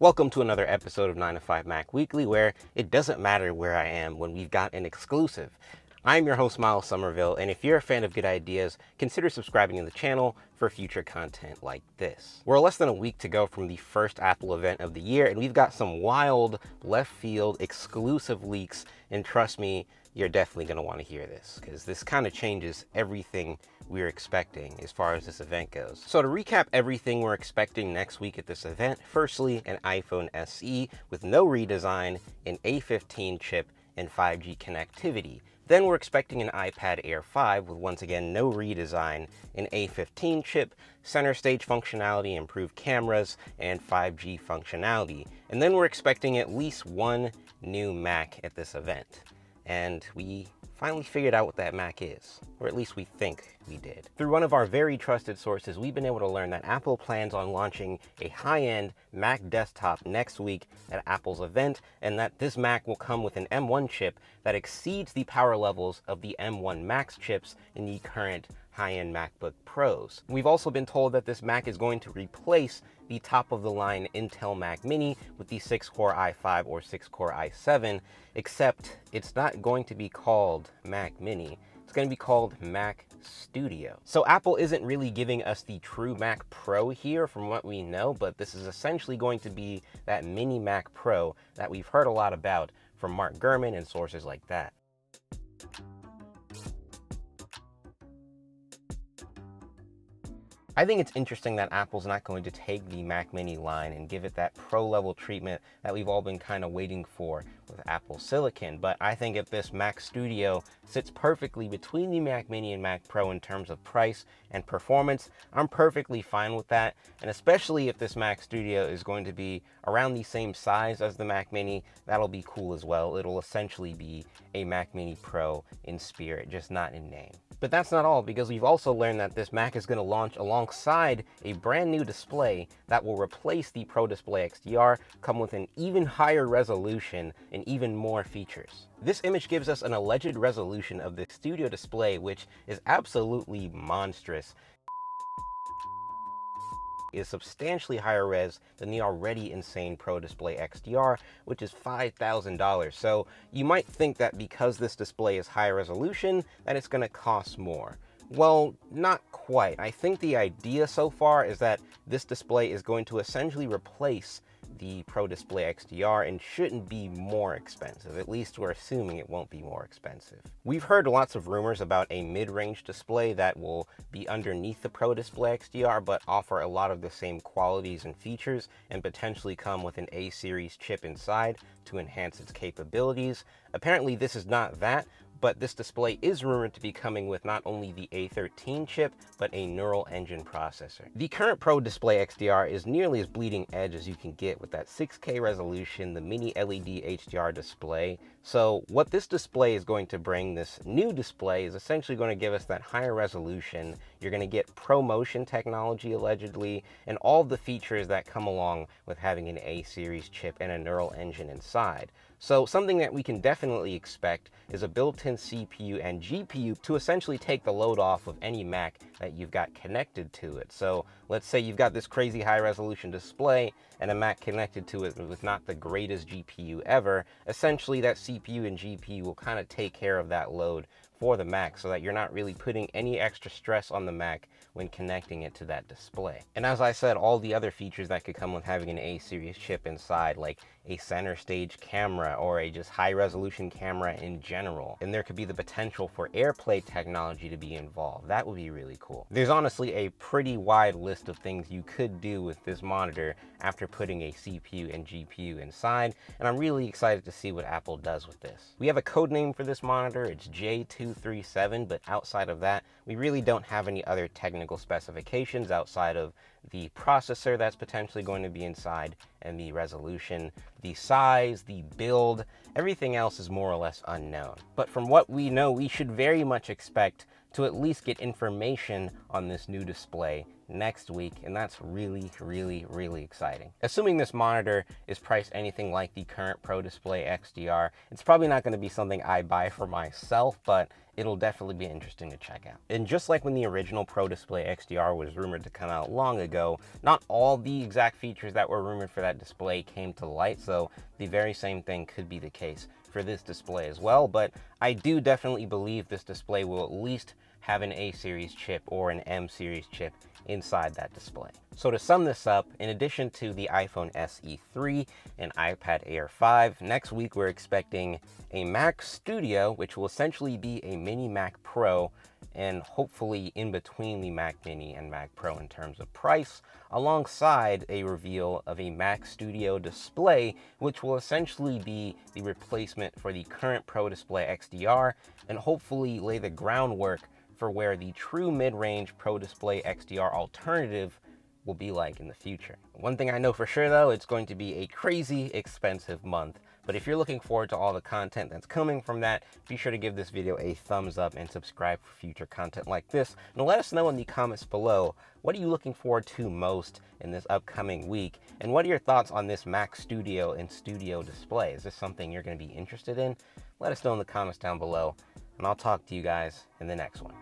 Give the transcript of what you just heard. Welcome to another episode of 9to5Mac Weekly, where it doesn't matter where I am when we've got an exclusive. I'm your host, Miles Somerville, and if you're a fan of good ideas, consider subscribing to the channel for future content like this. We're less than a week to go from the first Apple event of the year, and we've got some wild left field exclusive leaks, and trust me, you're definitely going to want to hear this because this kind of changes everything we're expecting as far as this event goes. So to recap everything we're expecting next week at this event, firstly, an iPhone SE with no redesign, an A15 chip, and 5G connectivity. Then we're expecting an iPad Air 5 with, once again, no redesign, an A15 chip, center stage functionality, improved cameras, and 5G functionality. And then we're expecting at least one new Mac at this event. And we finally figured out what that Mac is, or at least we think we did. Through one of our very trusted sources, we've been able to learn that Apple plans on launching a high-end Mac desktop next week at Apple's event, and that this Mac will come with an M1 chip that exceeds the power levels of the M1 Max chips in the current high-end MacBook Pros. We've also been told that this Mac is going to replace the top-of-the-line Intel Mac Mini with the 6-core i5 or 6-core i7, except it's not going to be called Mac Mini. It's going to be called Mac Studio. So Apple isn't really giving us the true Mac Pro here from what we know, but this is essentially going to be that mini Mac Pro that we've heard a lot about from Mark Gurman and sources like that. I think it's interesting that Apple's not going to take the Mac Mini line and give it that pro-level treatment that we've all been kind of waiting for with Apple Silicon, but I think if this Mac Studio sits perfectly between the Mac Mini and Mac Pro in terms of price and performance, I'm perfectly fine with that, and especially if this Mac Studio is going to be around the same size as the Mac Mini, that'll be cool as well. It'll essentially be a Mac Mini Pro in spirit, just not in name. But that's not all, because we've also learned that this Mac is going to launch alongside a brand new display that will replace the Pro Display XDR, come with an even higher resolution and even more features. This image gives us an alleged resolution of the Studio Display, which is absolutely monstrous. Is substantially higher res than the already insane Pro Display XDR, which is $5,000. So you might think that because this display is high resolution, that it's going to cost more. Well, not quite. I think the idea so far is that this display is going to essentially replace the Pro Display XDR and shouldn't be more expensive. At least we're assuming it won't be more expensive. We've heard lots of rumors about a mid-range display that will be underneath the Pro Display XDR but offer a lot of the same qualities and features and potentially come with an A-series chip inside to enhance its capabilities. Apparently this is not that, but this display is rumored to be coming with not only the A13 chip, but a neural engine processor. The current Pro Display XDR is nearly as bleeding edge as you can get with that 6K resolution, the mini LED HDR display. So what this display is going to bring, this new display, is essentially going to give us that higher resolution. You're going to get ProMotion technology, allegedly, and all the features that come along with having an A-series chip and a neural engine inside. So something that we can definitely expect is a built-in CPU and GPU to essentially take the load off of any Mac that you've got connected to it. So let's say you've got this crazy high-resolution display and a Mac connected to it with not the greatest GPU ever. Essentially, that CPU and GPU will kind of take care of that load for the Mac so that you're not really putting any extra stress on the Mac when connecting it to that display. And as I said, all the other features that could come with having an A-series chip inside, like a center stage camera or a just high resolution camera in general. And there could be the potential for AirPlay technology to be involved. That would be really cool. There's honestly a pretty wide list of things you could do with this monitor after putting a CPU and GPU inside, and I'm really excited to see what Apple does with this. We have a code name for this monitor, it's J2. 237, but outside of that, we really don't have any other technical specifications outside of the processor that's potentially going to be inside and the resolution, the size, the build. Everything else is more or less unknown. But from what we know, we should very much expect to at least get information on this new display next week, and that's really, really, really exciting. Assuming this monitor is priced anything like the current Pro Display XDR, it's probably not going to be something I buy for myself, but it'll definitely be interesting to check out. And just like when the original Pro Display XDR was rumored to come out long ago, not all the exact features that were rumored for that display came to light, so the very same thing could be the case for this display as well. But I do definitely believe this display will at least have an A series chip or an M series chip inside that display. So to sum this up, in addition to the iPhone SE 3 and iPad Air 5, next week we're expecting a Mac Studio, which will essentially be a mini Mac Pro, and hopefully in between the Mac Mini and Mac Pro in terms of price, alongside a reveal of a Mac Studio display, which will essentially be the replacement for the current Pro Display XDR, and hopefully lay the groundwork for where the true mid-range Pro Display XDR alternative will be like in the future. One thing I know for sure though, it's going to be a crazy expensive month, but if you're looking forward to all the content that's coming from that, be sure to give this video a thumbs up and subscribe for future content like this. And let us know in the comments below, what are you looking forward to most in this upcoming week? And what are your thoughts on this Mac Studio and Studio Display? Is this something you're gonna be interested in? Let us know in the comments down below. And I'll talk to you guys in the next one.